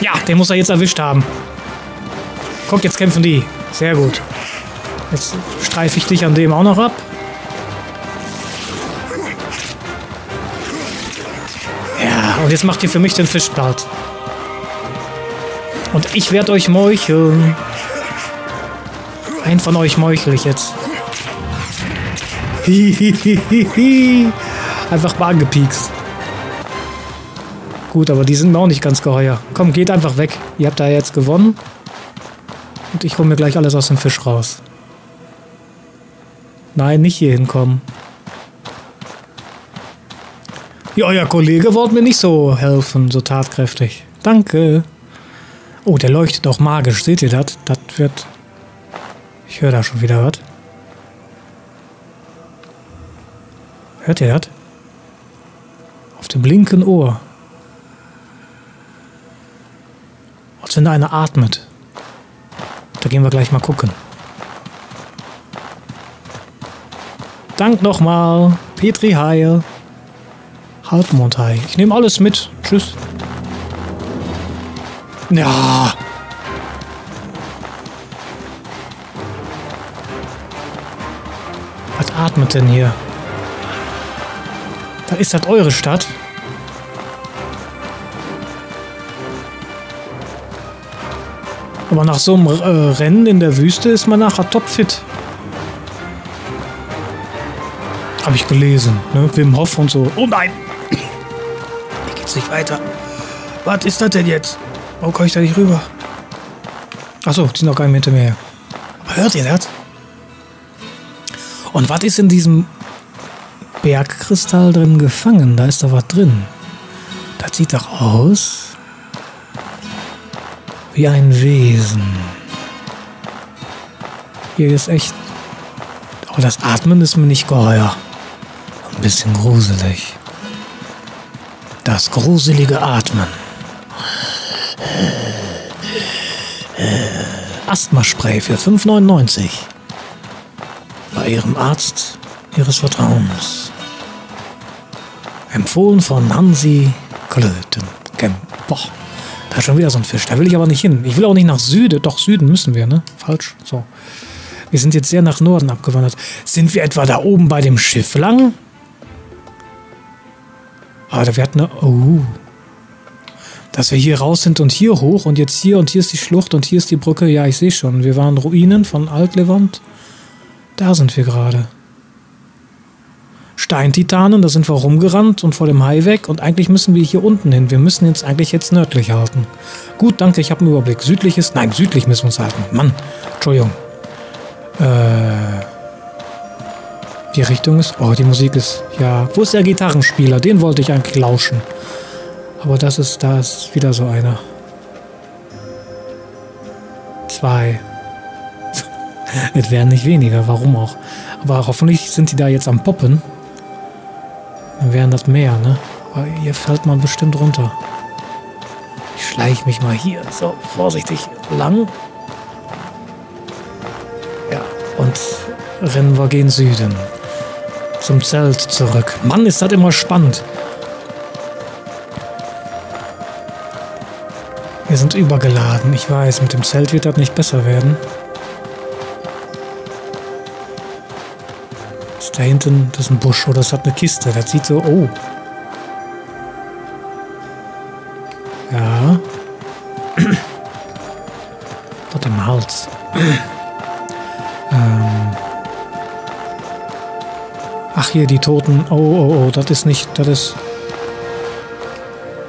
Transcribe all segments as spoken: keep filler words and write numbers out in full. Ja, den muss er jetzt erwischt haben. Guck, jetzt kämpfen die. Sehr gut. Jetzt streife ich dich an dem auch noch ab. Ja, und jetzt macht ihr für mich den Fischbart. Und ich werde euch meucheln. Einen von euch meuchel ich jetzt. Hihihihi. Einfach mal angepiekst. Gut, aber die sind mir auch nicht ganz geheuer. Komm, geht einfach weg. Ihr habt da jetzt gewonnen. Und ich hole mir gleich alles aus dem Fisch raus. Nein, nicht hier hinkommen. Ja, euer Kollege wollte mir nicht so helfen, so tatkräftig. Danke. Oh, der leuchtet auch magisch. Seht ihr das? Das wird... Ich höre da schon wieder was. Hört ihr das? Auf dem linken Ohr. Als wenn da einer atmet. Da gehen wir gleich mal gucken. Dank nochmal. Petri Hai. Halbmondhai. Ich nehme alles mit. Tschüss. Ja. Was atmet denn hier? Da ist das eure Stadt. Aber nach so einem äh, Rennen in der Wüste ist man nachher topfit. Habe ich gelesen. Ne? Wim Hof und so. Oh nein! Hier geht's nicht weiter. Was ist das denn jetzt? Warum komme ich da nicht rüber? Achso, die sind noch gar nicht hinter mir her. Aber hört ihr das? Und was ist in diesem Bergkristall drin gefangen? Da ist doch was drin. Das sieht doch aus... wie ein Wesen. Hier ist echt... Aber das Atmen ist mir nicht geheuer. Ein bisschen gruselig. Das gruselige Atmen. Asthmaspray für fünf neunundneunzig. Bei Ihrem Arzt Ihres Vertrauens. Empfohlen von Hansi Klötenkemper. Da ist schon wieder so ein Fisch. Da will ich aber nicht hin. Ich will auch nicht nach Süden. Doch, Süden müssen wir, ne? Falsch. So. Wir sind jetzt sehr nach Norden abgewandert. Sind wir etwa da oben bei dem Schiff lang? Ah, wir hatten eine... Oh. Dass wir hier raus sind und hier hoch und jetzt hier und hier ist die Schlucht und hier ist die Brücke. Ja, ich sehe schon. Wir waren Ruinen von Alt-Levant. Da sind wir gerade. Steintitanen, da sind wir rumgerannt und vor dem Hai weg und eigentlich müssen wir hier unten hin. Wir müssen uns eigentlich jetzt nördlich halten. Gut, danke, ich habe einen Überblick. Südlich ist... Nein, südlich müssen wir uns halten. Mann, Entschuldigung. Äh... Die Richtung ist... Oh, die Musik ist... Ja, wo ist der Gitarrenspieler? Den wollte ich eigentlich lauschen. Aber das ist... Da ist wieder so einer. Zwei. Es wären nicht weniger, warum auch. Aber hoffentlich sind die da jetzt am Poppen. Dann wären das mehr, ne? Aber hier fällt man bestimmt runter. Ich schleiche mich mal hier so vorsichtig lang. Ja, und rennen wir gen Süden. Zum Zelt zurück. Mann, ist das immer spannend. Wir sind übergeladen. Ich weiß, mit dem Zelt wird das nicht besser werden. Da hinten, das ist ein Busch oder das hat eine Kiste. Das sieht so, oh. Ja. Was im Hals. ähm. Ach hier, die Toten. Oh, oh, oh, das ist nicht, das ist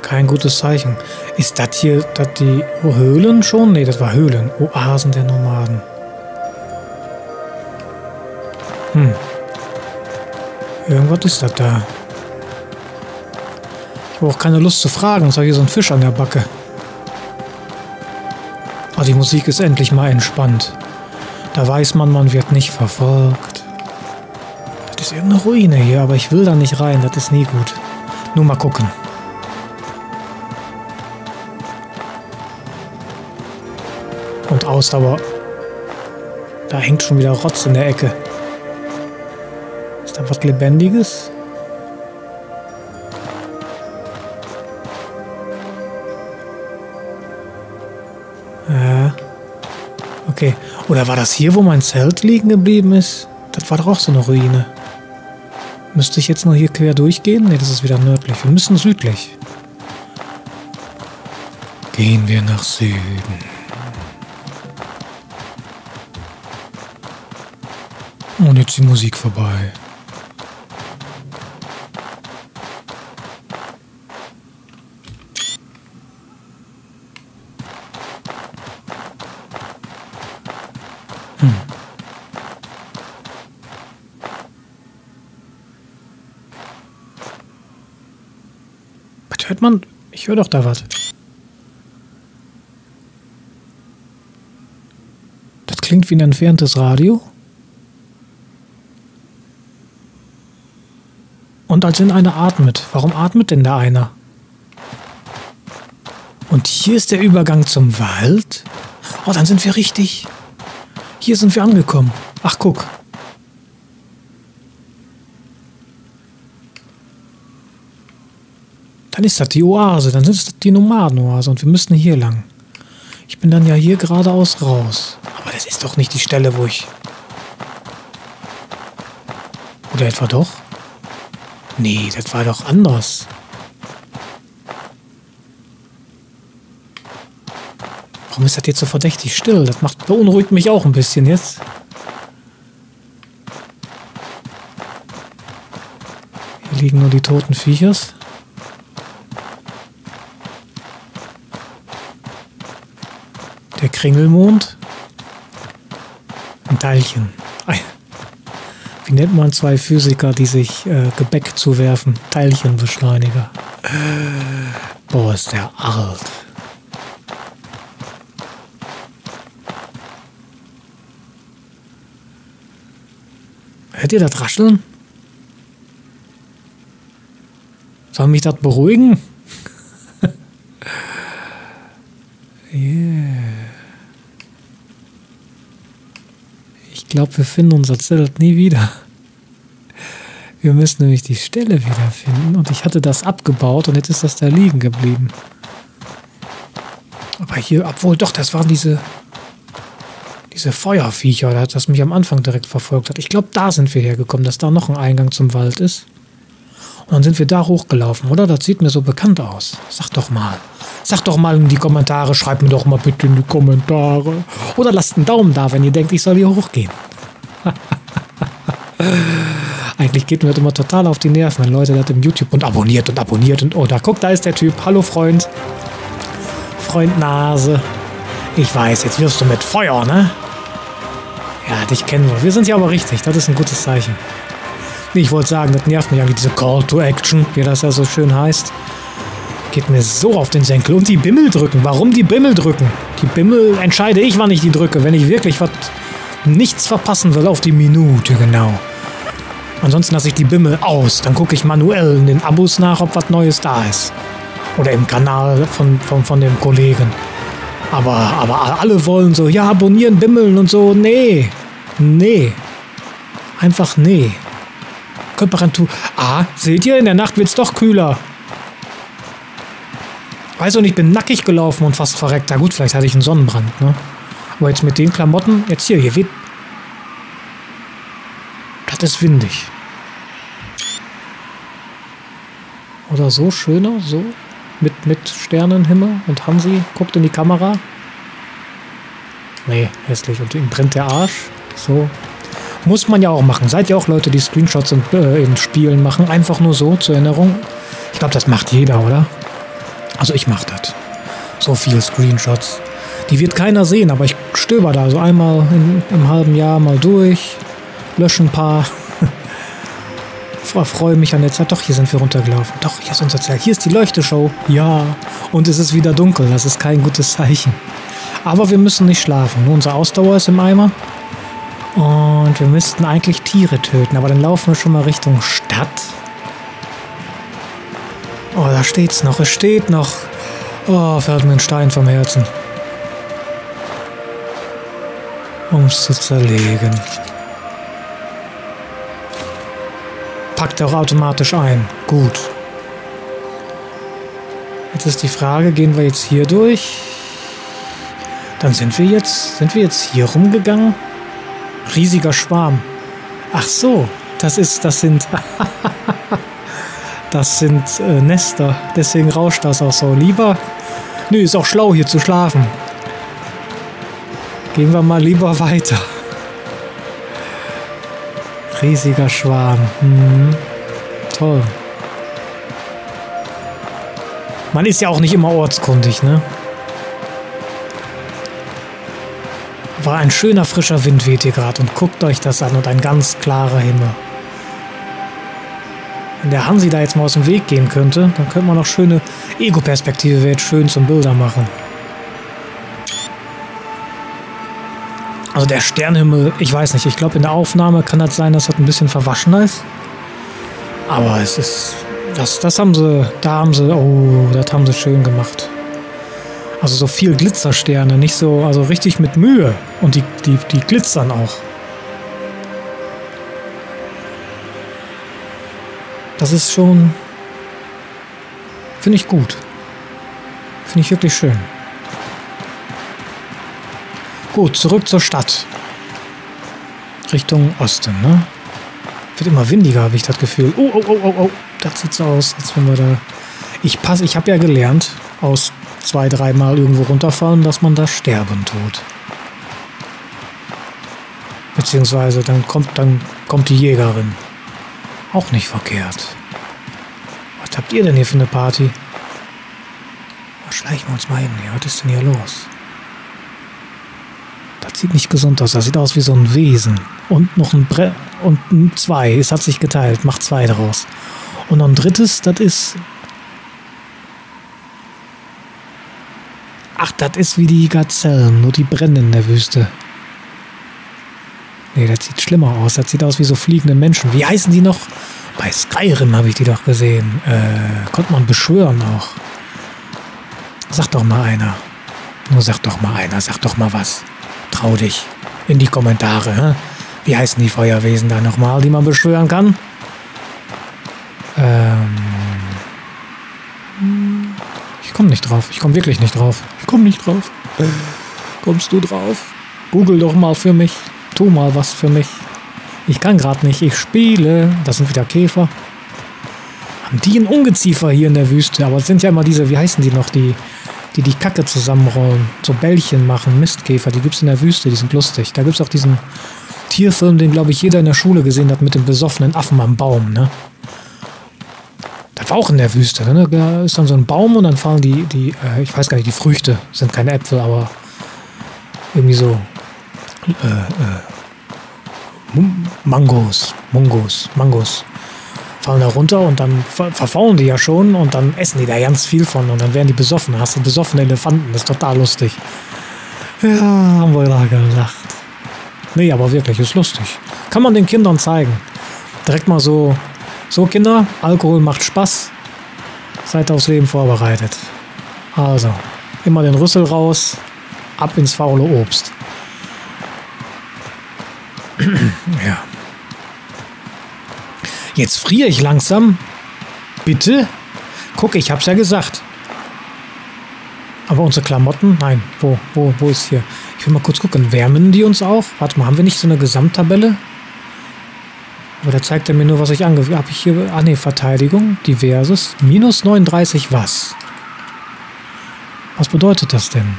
kein gutes Zeichen. Ist das hier, das die oh, Höhlen schon? Ne, das war Höhlen. Oasen der Nomaden. Hm. Irgendwas ist das da. Ich habe auch keine Lust zu fragen. Es war hier so ein Fisch an der Backe. Aber die Musik ist endlich mal entspannt. Da weiß man, man wird nicht verfolgt. Das ist irgendeine Ruine hier, aber ich will da nicht rein. Das ist nie gut. Nur mal gucken. Und Ausdauer. Da hängt schon wieder Rotz in der Ecke. Was Lebendiges? Ja. Okay. Oder war das hier, wo mein Zelt liegen geblieben ist? Das war doch auch so eine Ruine. Müsste ich jetzt noch hier quer durchgehen? Ne, das ist wieder nördlich. Wir müssen südlich. Gehen wir nach Süden. Und jetzt die Musik vorbei. Hm. Was hört man? Ich höre doch da was. Das klingt wie ein entferntes Radio. Und als wenn einer atmet. Warum atmet denn da einer? Und hier ist der Übergang zum Wald. Oh, dann sind wir richtig. Hier sind wir angekommen. Ach, guck. Dann ist das die Oase. Dann ist das die Nomaden-Oase. Und wir müssen hier lang. Ich bin dann ja hier geradeaus raus. Aber das ist doch nicht die Stelle, wo ich... Oder etwa doch? Nee, das war doch anders. Warum ist das jetzt so verdächtig still? Das macht, beunruhigt mich auch ein bisschen jetzt. Hier liegen nur die toten Viechers. Der Kringelmond. Ein Teilchen. Wie nennt man zwei Physiker, die sich äh, Gebäck zuwerfen? Teilchenbeschleuniger. Boah, ist der alt. Hört ihr das Rascheln? Soll mich das beruhigen? Yeah. Ich glaube, wir finden unser Zelt nie wieder. Wir müssen nämlich die Stelle wiederfinden. Und ich hatte das abgebaut und jetzt ist das da liegen geblieben. Aber hier, obwohl, doch, das waren diese... Diese Feuerviecher, das, das mich am Anfang direkt verfolgt hat. Ich glaube, da sind wir hergekommen, dass da noch ein Eingang zum Wald ist. Und dann sind wir da hochgelaufen, oder? Das sieht mir so bekannt aus. Sag doch mal. Sag doch mal in die Kommentare. Schreibt mir doch mal bitte in die Kommentare. Oder lasst einen Daumen da, wenn ihr denkt, ich soll hier hochgehen. Eigentlich geht mir das immer total auf die Nerven, wenn Leute das im YouTube und abonniert und abonniert und... Oh, da guck, da ist der Typ. Hallo, Freund. Freund Nase. Ich weiß, jetzt wirfst du mit Feuer, ne? Ja, dich kennen wir. Wir sind ja aber richtig. Das ist ein gutes Zeichen. Ich wollte sagen, das nervt mich eigentlich, diese Call to Action, wie das ja so schön heißt. Geht mir so auf den Senkel. Und die Bimmel drücken. Warum die Bimmel drücken? Die Bimmel entscheide ich, wann ich die drücke. Wenn ich wirklich was nichts verpassen will, auf die Minute, genau. Ansonsten lasse ich die Bimmel aus. Dann gucke ich manuell in den Abos nach, ob was Neues da ist. Oder im Kanal von, von, von dem Kollegen. Aber, aber alle wollen so, ja, abonnieren, bimmeln und so. Nee. Nee. Einfach nee. Temperatur. Ah, seht ihr, in der Nacht wird's doch kühler. Weiß auch nicht, ich bin nackig gelaufen und fast verreckt. Na gut, vielleicht hatte ich einen Sonnenbrand, ne? Aber jetzt mit den Klamotten, jetzt hier, hier weht. Das ist windig. Oder so schöner, so. Mit, mit Sternenhimmel und Hansi guckt in die Kamera. Nee, hässlich. Und ihm brennt der Arsch. So. Muss man ja auch machen. Seid ja auch Leute, die Screenshots in, äh, in Spielen machen. Einfach nur so zur Erinnerung. Ich glaube, das macht jeder, oder? Also ich mache das. So viele Screenshots. Die wird keiner sehen, aber ich stöber da so einmal in, im halben Jahr mal durch. Lösche ein paar. Freue mich an der Zeit. Doch, hier sind wir runtergelaufen. Doch, hier ist unser Zelt. Hier ist die Leuchteshow. Ja. Und es ist wieder dunkel. Das ist kein gutes Zeichen. Aber wir müssen nicht schlafen. Nur unsere Ausdauer ist im Eimer. Und wir müssten eigentlich Tiere töten. Aber dann laufen wir schon mal Richtung Stadt. Oh, da steht's noch. Es steht noch. Oh, fällt mir ein Stein vom Herzen. Um's zu zerlegen. Packt er auch automatisch ein. Gut. Jetzt ist die Frage, gehen wir jetzt hier durch? Dann sind wir jetzt, sind wir jetzt hier rumgegangen? Riesiger Schwarm. Ach so, das ist, das sind, das sind äh, Nester. Deswegen rauscht das auch so. Lieber, nö, ist auch schlau hier zu schlafen. Gehen wir mal lieber weiter. Riesiger Schwarm. Hm. Toll. Man ist ja auch nicht immer ortskundig, ne? War ein schöner, frischer Wind weht hier gerade und guckt euch das an und ein ganz klarer Himmel. Wenn der Hansi da jetzt mal aus dem Weg gehen könnte, dann könnte man noch schöne Ego-Perspektive wäre jetzt schön zum Bilder machen. Also der Sternenhimmel, ich weiß nicht, ich glaube in der Aufnahme kann das sein, dass das ein bisschen verwaschener ist. Aber es ist, das, das haben sie, da haben sie, oh, das haben sie schön gemacht. Also so viel Glitzersterne, nicht so, also richtig mit Mühe. Und die, die, die glitzern auch. Das ist schon, finde ich gut. Finde ich wirklich schön. Gut, zurück zur Stadt. Richtung Osten, ne? Wird immer windiger, habe ich das Gefühl. Oh, oh, oh, oh, oh. Das sieht so aus, als wenn wir da... Ich passe, ich habe ja gelernt, aus zwei, dreimal irgendwo runterfallen, dass man da sterben tut. Beziehungsweise dann kommt, dann kommt die Jägerin. Auch nicht verkehrt. Was habt ihr denn hier für eine Party? Oh, schleichen wir uns mal hin. Was ist denn hier los? Das sieht nicht gesund aus. Das sieht aus wie so ein Wesen. Und noch ein Bre... Und ein zwei. Es hat sich geteilt. Macht zwei draus. Und noch ein drittes, das ist... Ach, das ist wie die Gazellen, nur die brennen in der Wüste. Nee, das sieht schlimmer aus. Das sieht aus wie so fliegende Menschen. Wie heißen die noch? Bei Skyrim habe ich die doch gesehen. Äh, konnte man beschwören auch. Sag doch mal einer. Nur sag doch mal einer. Sag doch mal was. Trau dich. In die Kommentare. Hä? Wie heißen die Feuerwesen da nochmal, die man beschwören kann? Ähm... Ich komme nicht drauf. Ich komme wirklich nicht drauf. Ich komme nicht drauf. Kommst du drauf? Google doch mal für mich. Tu mal was für mich. Ich kann gerade nicht. Ich spiele. Das sind wieder Käfer. Haben die ein Ungeziefer hier in der Wüste? Aber es sind ja immer diese, wie heißen die noch, die die, die Kacke zusammenrollen, so Bällchen machen, Mistkäfer. Die gibt es in der Wüste. Die sind lustig. Da gibt es auch diesen Tierfilm, den, glaube ich, jeder in der Schule gesehen hat mit dem besoffenen Affen am Baum, ne? War auch in der Wüste, ne? Da ist dann so ein Baum und dann fallen die, die äh, ich weiß gar nicht, die Früchte, sind keine Äpfel, aber irgendwie so äh, äh, Mangos, Mungos, Mangos fallen da runter und dann ver verfaulen die ja schon und dann essen die da ganz viel von und dann werden die besoffen. Hast du besoffene Elefanten, das ist total lustig. Ja, haben wir da gelacht. Nee, aber wirklich, ist lustig. Kann man den Kindern zeigen. Direkt mal so... So Kinder, Alkohol macht Spaß, seid aufs Leben vorbereitet. Also, immer den Rüssel raus, ab ins faule Obst. Ja. Jetzt friere ich langsam. Bitte? Guck, ich hab's ja gesagt. Aber unsere Klamotten? Nein, wo, wo, wo ist hier? Ich will mal kurz gucken, wärmen die uns auf? Warte mal, haben wir nicht so eine Gesamttabelle? Aber da zeigt er mir nur, was ich ange... Habe ich hier... Ah ne, Verteidigung, diverses, minus neununddreißig was? Was bedeutet das denn?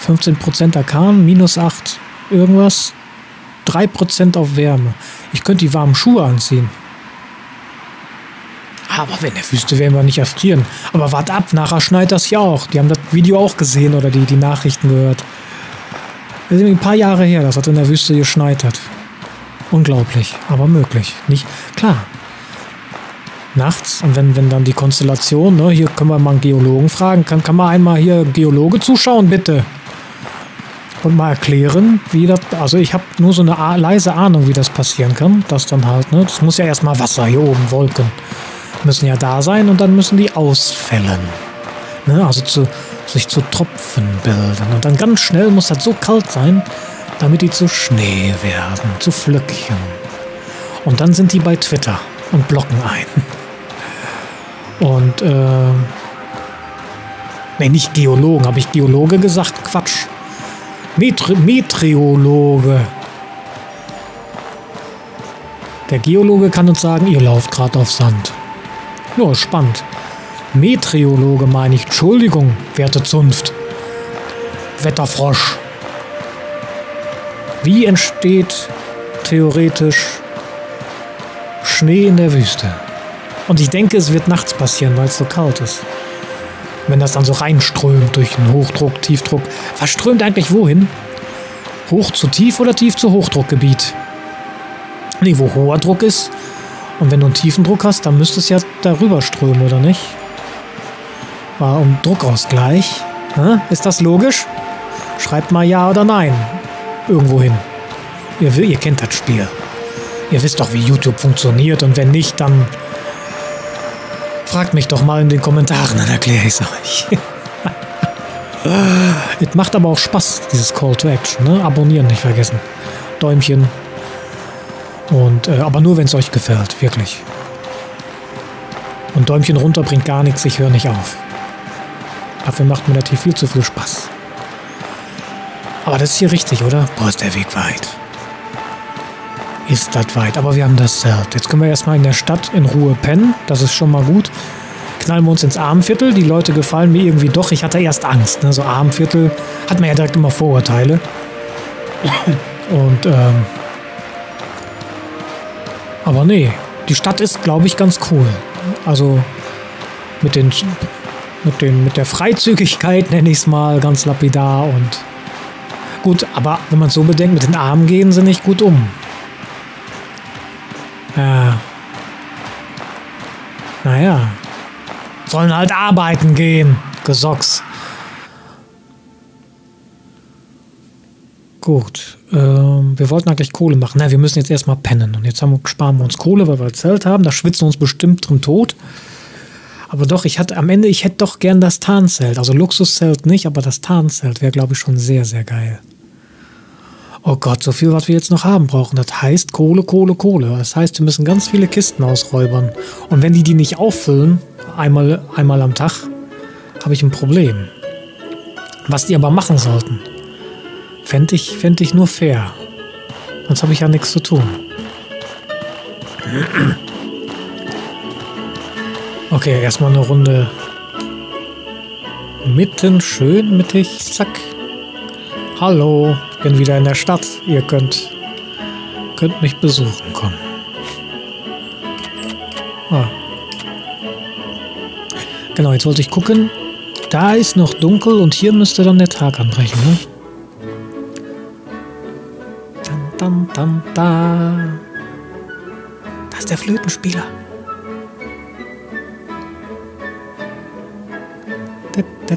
fünfzehn Prozent Arkan, minus acht irgendwas, drei Prozent auf Wärme. Ich könnte die warmen Schuhe anziehen. Aber wenn der Wüste werden wir nicht erfrieren. Aber wart ab, nachher schneit das ja auch. Die haben das Video auch gesehen oder die, die Nachrichten gehört. Das ist ein paar Jahre her, dass das in der Wüste geschneit hat. Unglaublich, aber möglich. Nicht klar. Nachts, und wenn, wenn dann die Konstellation, ne, hier können wir mal einen Geologen fragen, kann, kann man einmal hier Geologe zuschauen, bitte? Und mal erklären, wie das, also ich habe nur so eine leise Ahnung, wie das passieren kann, das dann halt, ne, das muss ja erstmal Wasser, hier oben, Wolken, müssen ja da sein und dann müssen die ausfällen. Ne, also zu, sich zu Tropfen bilden und dann ganz schnell muss das so kalt sein, damit die zu Schnee werden, zu Flöckchen. Und dann sind die bei Twitter und blocken ein. Und äh, Ne, nicht Geologen. Habe ich Geologe gesagt? Quatsch. Metre Meteorologe. Der Geologe kann uns sagen, ihr lauft gerade auf Sand. Nur spannend. Meteorologe meine ich. Entschuldigung, werte Zunft. Wetterfrosch. Wie entsteht theoretisch Schnee in der Wüste? Und ich denke, es wird nachts passieren, weil es so kalt ist. Wenn das dann so reinströmt durch den Hochdruck, Tiefdruck. Was strömt eigentlich wohin? Hoch zu Tief oder Tief zu Hochdruckgebiet? Nee, wo hoher Druck ist. Und wenn du einen tiefen Druck hast, dann müsste es ja darüber strömen, oder nicht? War um Druckausgleich. Hä? Ist das logisch? Schreibt mal ja oder nein. Irgendwo hin. Ihr, ihr kennt das Spiel. Ihr wisst doch, wie YouTube funktioniert. Und wenn nicht, dann fragt mich doch mal in den Kommentaren, dann erkläre ich es euch. Es macht aber auch Spaß, dieses Call to Action. Ne? Abonnieren nicht vergessen. Däumchen. Und, äh, aber nur, wenn es euch gefällt. Wirklich. Und Däumchen runter bringt gar nichts. Ich höre nicht auf. Dafür macht mir das hier viel zu viel Spaß. Aber das ist hier richtig, oder? Boah, ist der Weg weit. Ist das weit, aber wir haben das Zelt. Jetzt können wir erstmal in der Stadt in Ruhe pennen. Das ist schon mal gut. Knallen wir uns ins Armviertel. Die Leute gefallen mir irgendwie doch. Ich hatte erst Angst. Ne? So Armviertel hat man ja direkt immer Vorurteile. Und, ähm... aber nee. Die Stadt ist, glaube ich, ganz cool. Also mit den... mit den... mit der Freizügigkeit, nenne ich es mal, ganz lapidar und... gut, aber wenn man es so bedenkt, mit den Armen gehen sie nicht gut um. Ja. Naja. Sollen halt arbeiten gehen. Gesocks. Gut. Ähm, wir wollten eigentlich Kohle machen. Na, wir müssen jetzt erstmal pennen. Und jetzt haben wir, sparen wir uns Kohle, weil wir ein Zelt haben. Da schwitzen wir uns bestimmt drin tot. Aber doch, ich hatte am Ende, ich hätte doch gern das Tarnzelt. Also Luxuszelt nicht, aber das Tarnzelt wäre, glaube ich, schon sehr, sehr geil. Oh Gott, so viel, was wir jetzt noch haben brauchen. Das heißt Kohle, Kohle, Kohle. Das heißt, wir müssen ganz viele Kisten ausräubern. Und wenn die die nicht auffüllen, einmal, einmal am Tag, habe ich ein Problem. Was die aber machen sollten, fände ich, fänd ich nur fair. Sonst habe ich ja nichts zu tun. Okay, erstmal eine Runde mitten, schön mittig, zack. Hallo, ich bin wieder in der Stadt. Ihr könnt, könnt mich besuchen kommen. Ah. Genau, jetzt wollte ich gucken. Da ist noch dunkel und hier müsste dann der Tag anbrechen. Ne? Dann, dann, dann, da. Da ist der Flötenspieler. Da, da,